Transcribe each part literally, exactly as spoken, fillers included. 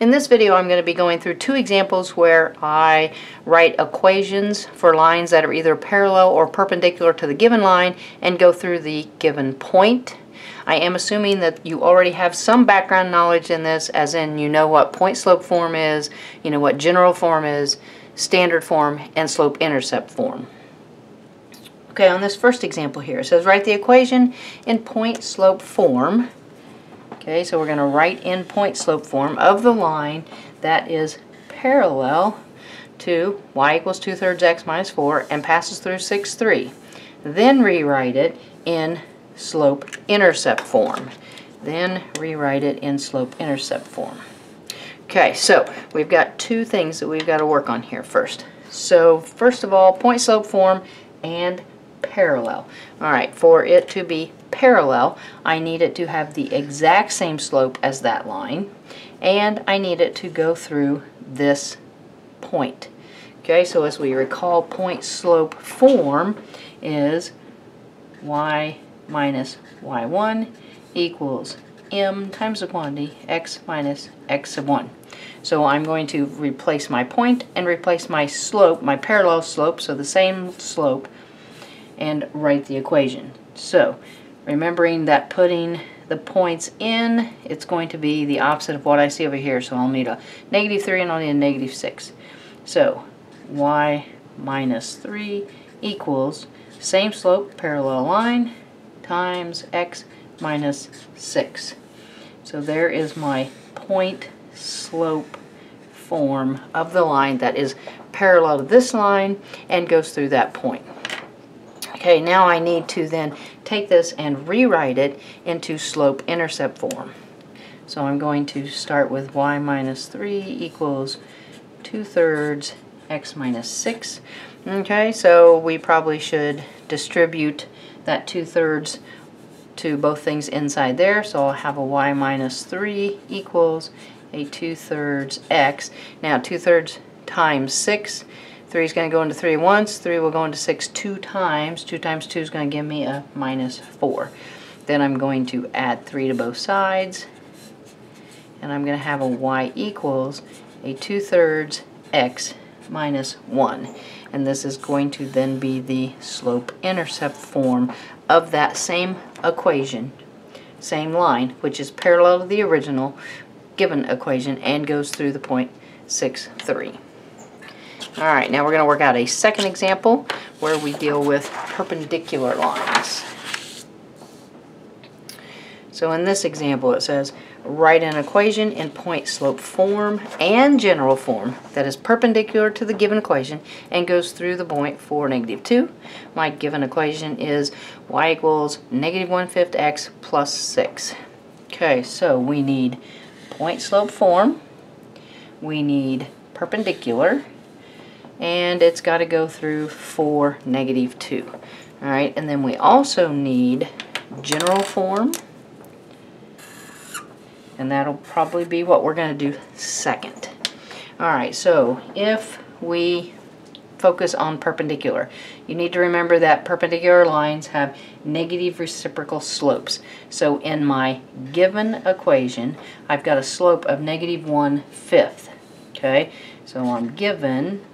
In this video I'm going to be going through two examples where I write equations for lines that are either parallel or perpendicular to the given line and go through the given point. I am assuming that you already have some background knowledge in this, as in you know what point slope form is, you know what general form is, standard form, and slope intercept form. Okay, on this first example here, it says write the equation in point slope form. Okay, so we're going to write in point slope form of the line that is parallel to y equals two-thirds x minus four and passes through six, three. Then rewrite it in slope intercept form. Then rewrite it in slope intercept form. Okay, so we've got two things that we've got to work on here first. So first of all, point slope form and parallel. All right, for it to be parallel, I need it to have the exact same slope as that line, and I need it to go through this point. Okay, so as we recall, point slope form is y minus y one equals m times the quantity x minus x sub one. So I'm going to replace my point and replace my slope, my parallel slope, so the same slope, and write the equation. So remembering that putting the points in, it's going to be the opposite of what I see over here. So I'll need a negative three and I'll need a negative six. So y minus three equals same slope, parallel line, times x minus six. So there is my point slope form of the line that is parallel to this line and goes through that point. Okay, now I need to then take this and rewrite it into slope intercept form. So I'm going to start with y minus three equals two-thirds x minus six. Okay, so we probably should distribute that two-thirds to both things inside there. So I'll have a y minus three equals a two-thirds x. Now two-thirds times six. three is going to go into three once, three will go into six two times, two times two is going to give me a minus four. Then I'm going to add three to both sides, and I'm going to have a y equals a two-thirds x minus one. And this is going to then be the slope-intercept form of that same equation, same line, which is parallel to the original given equation and goes through the point six, three. Alright, now we're going to work out a second example where we deal with perpendicular lines. So in this example it says write an equation in point slope form and general form that is perpendicular to the given equation and goes through the point four, negative two. My given equation is y equals negative one-fifth x plus six. Okay, so we need point slope form, we need perpendicular, and it's got to go through four, negative two. All right, and then we also need general form, and that'll probably be what we're going to do second. All right, so if we focus on perpendicular, you need to remember that perpendicular lines have negative reciprocal slopes. So in my given equation, I've got a slope of negative one-fifth. Okay, so I'm given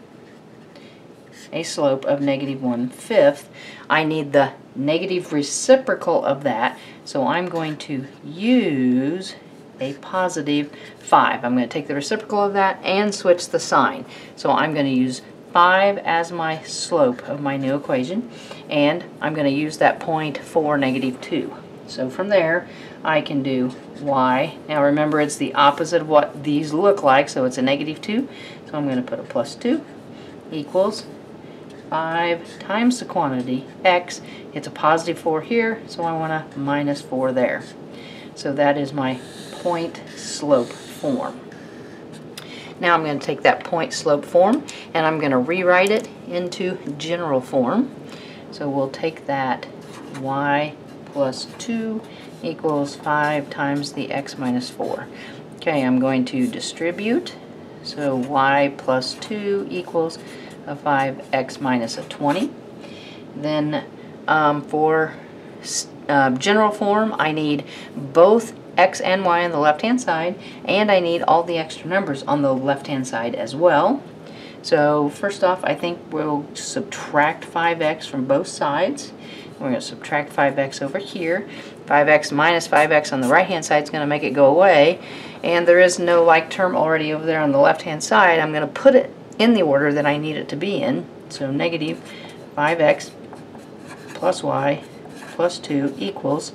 a slope of negative one-fifth. I need the negative reciprocal of that, so I'm going to use a positive five. I'm going to take the reciprocal of that and switch the sign. So I'm going to use five as my slope of my new equation, and I'm going to use that point four, negative two. So from there I can do y. Now remember, it's the opposite of what these look like, so it's a negative two. So I'm going to put a plus two equals five times the quantity x. It's a positive four here, so I want a minus four there. So that is my point slope form. Now I'm going to take that point slope form and I'm going to rewrite it into general form. So we'll take that y plus two equals five times the x minus four. Okay, I'm going to distribute. So y plus two equals a five x minus a twenty. Then um, for uh, general form, I need both x and y on the left-hand side, and I need all the extra numbers on the left-hand side as well. So first off, I think we'll subtract five x from both sides. We're going to subtract five x over here. five x minus five x on the right-hand side is going to make it go away. And there is no like term already over there on the left-hand side. I'm going to put it in the order that I need it to be in. So negative five x plus y plus two equals,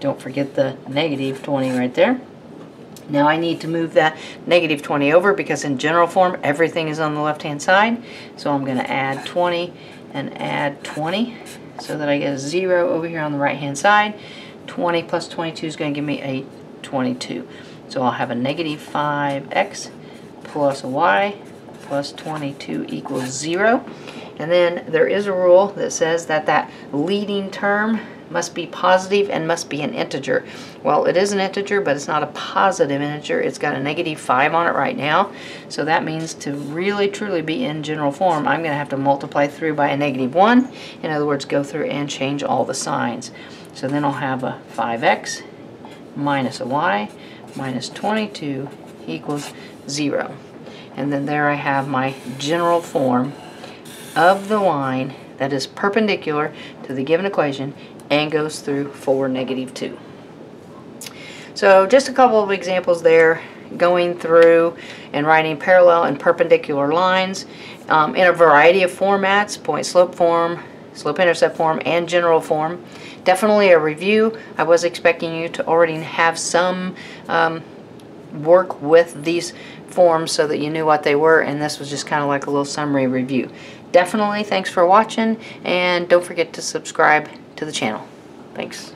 don't forget the negative twenty right there. Now I need to move that negative twenty over because in general form everything is on the left-hand side. So I'm going to add twenty and add twenty so that I get a zero over here on the right-hand side. twenty plus twenty-two is going to give me a twenty-two. So I'll have a negative five x plus a y plus twenty-two equals zero. And then there is a rule that says that that leading term must be positive and must be an integer. Well, it is an integer, but it's not a positive integer. It's got a negative five on it right now. So that means to really truly be in general form, I'm going to have to multiply through by a negative one. In other words, go through and change all the signs. So then I'll have a five x minus a y minus twenty-two equals zero. And then there I have my general form of the line that is perpendicular to the given equation and goes through for negative two. So just a couple of examples there, going through and writing parallel and perpendicular lines um, in a variety of formats, point-slope form, slope-intercept form, and general form. Definitely a review. I was expecting you to already have some um, work with these forms so that you knew what they were, and this was just kind of like a little summary review. Definitely thanks for watching, and don't forget to subscribe to the channel. Thanks.